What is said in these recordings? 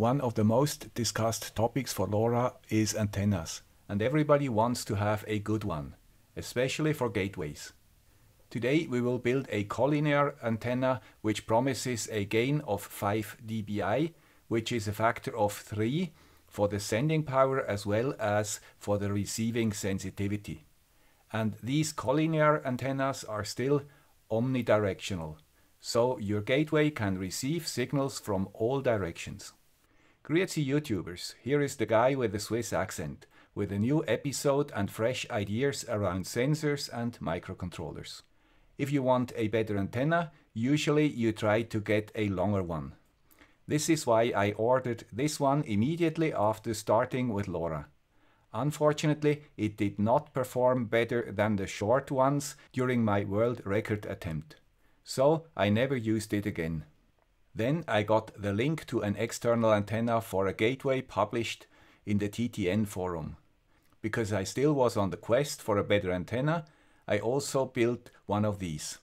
One of the most discussed topics for LoRa is antennas, and everybody wants to have a good one, especially for gateways. Today we will build a collinear antenna which promises a gain of 5 dBi, which is a factor of 3 for the sending power as well as for the receiving sensitivity. And these collinear antennas are still omnidirectional, so your gateway can receive signals from all directions. Grüezi YouTubers, here is the guy with the Swiss accent, with a new episode and fresh ideas around sensors and microcontrollers. If you want a better antenna, usually you try to get a longer one. This is why I ordered this one immediately after starting with LoRa. Unfortunately, it did not perform better than the short ones during my world record attempt. So I never used it again. Then I got the link to an external antenna for a gateway published in the TTN forum. Because I still was on the quest for a better antenna, I also built one of these.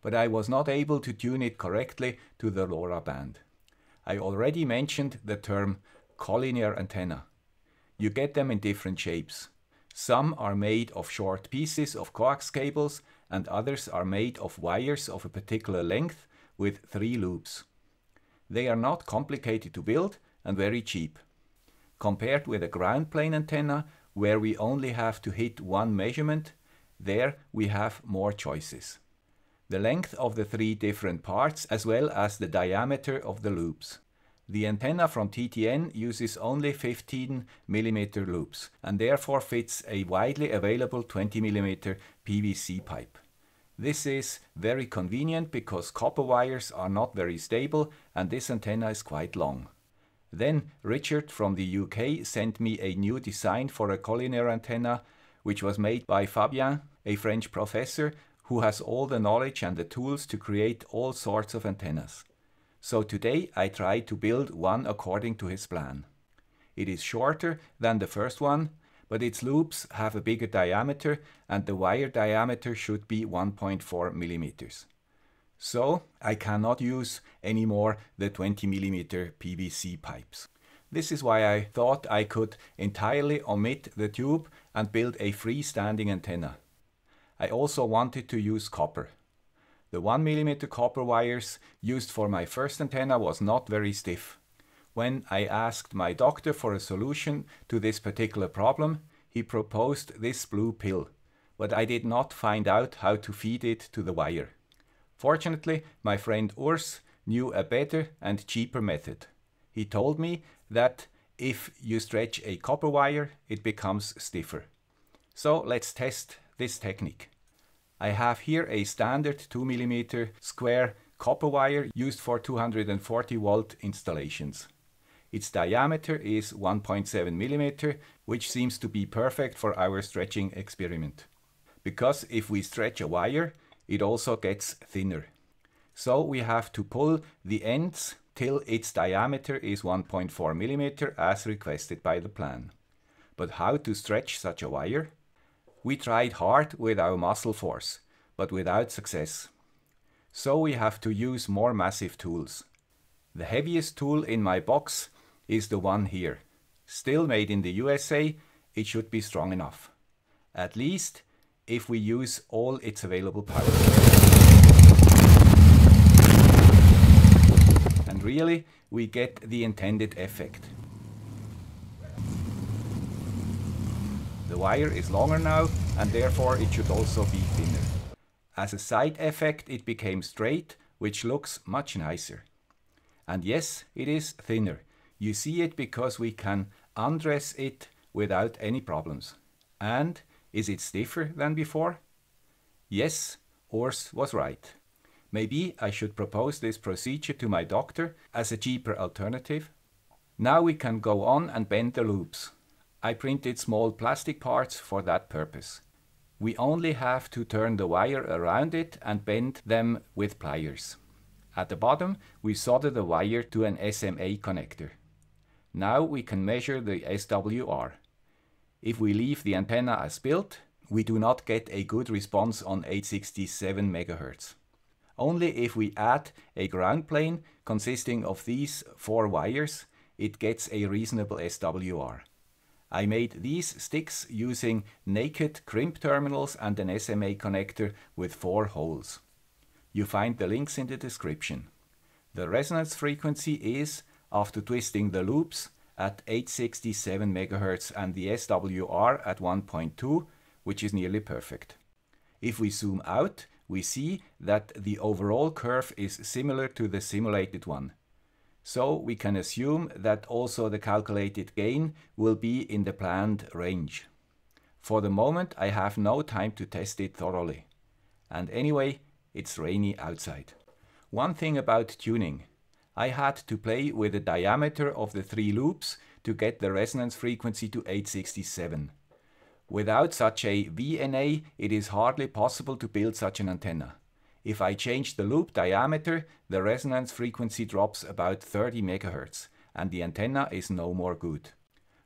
But I was not able to tune it correctly to the LoRa band. I already mentioned the term collinear antenna. You get them in different shapes. Some are made of short pieces of coax cables and others are made of wires of a particular length with 3 loops. They are not complicated to build and very cheap. Compared with a ground plane antenna, where we only have to hit one measurement, there we have more choices. The length of the 3 different parts as well as the diameter of the loops. The antenna from TTN uses only 15 mm loops and therefore fits a widely available 20 mm PVC pipe. This is very convenient because copper wires are not very stable and this antenna is quite long. Then Richard from the UK sent me a new design for a collinear antenna which was made by Fabien, a French professor who has all the knowledge and the tools to create all sorts of antennas. So today I try to build one according to his plan. It is shorter than the first one, but its loops have a bigger diameter and the wire diameter should be 1.4 millimeters. So I cannot use anymore the 20 millimeter PVC pipes. This is why I thought I could entirely omit the tube and build a freestanding antenna. I also wanted to use copper. The 1 mm copper wires used for my first antenna was not very stiff. When I asked my doctor for a solution to this particular problem, he proposed this blue pill, but I did not find out how to feed it to the wire. Fortunately, my friend Urs knew a better and cheaper method. He told me that if you stretch a copper wire, it becomes stiffer. So let's test this technique. I have here a standard 2 mm square copper wire used for 240 volt installations. Its diameter is 1.7 mm, which seems to be perfect for our stretching experiment. Because if we stretch a wire, it also gets thinner. So we have to pull the ends till its diameter is 1.4 mm as requested by the plan. But how to stretch such a wire? We tried hard with our muscle force, but without success. So we have to use more massive tools. The heaviest tool in my box is the one here. Still made in the USA, it should be strong enough. At least if we use all its available power. And really, we get the intended effect. The wire is longer now and therefore it should also be thinner. As a side effect it became straight, which looks much nicer. And yes, it is thinner. You see it because we can undress it without any problems. And is it stiffer than before? Yes, Urs was right. Maybe I should propose this procedure to my doctor as a cheaper alternative. Now we can go on and bend the loops. I printed small plastic parts for that purpose. We only have to turn the wire around it and bend them with pliers. At the bottom, we solder the wire to an SMA connector. Now we can measure the SWR. If we leave the antenna as built, we do not get a good response on 867 MHz. Only if we add a ground plane consisting of these 4 wires, it gets a reasonable SWR. I made these sticks using naked crimp terminals and an SMA connector with 4 holes. You find the links in the description. The resonance frequency is, after twisting the loops, at 867 MHz and the SWR at 1.2, which is nearly perfect. If we zoom out, we see that the overall curve is similar to the simulated one. So we can assume that also the calculated gain will be in the planned range. For the moment, I have no time to test it thoroughly. And anyway, it's rainy outside. One thing about tuning. I had to play with the diameter of the 3 loops to get the resonance frequency to 867. Without such a VNA, it is hardly possible to build such an antenna. If I change the loop diameter, the resonance frequency drops about 30 MHz and the antenna is no more good.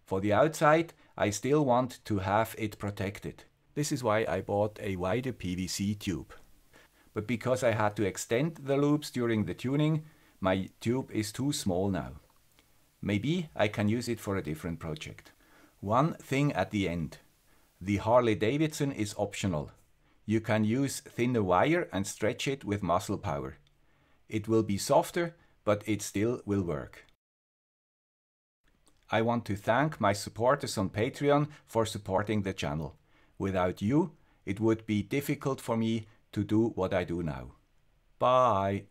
For the outside, I still want to have it protected. This is why I bought a wider PVC tube. But because I had to extend the loops during the tuning, my tube is too small now. Maybe I can use it for a different project. One thing at the end. The Harley-Davidson is optional. You can use thinner wire and stretch it with muscle power. It will be softer, but it still will work. I want to thank my supporters on Patreon for supporting the channel. Without you, it would be difficult for me to do what I do now. Bye!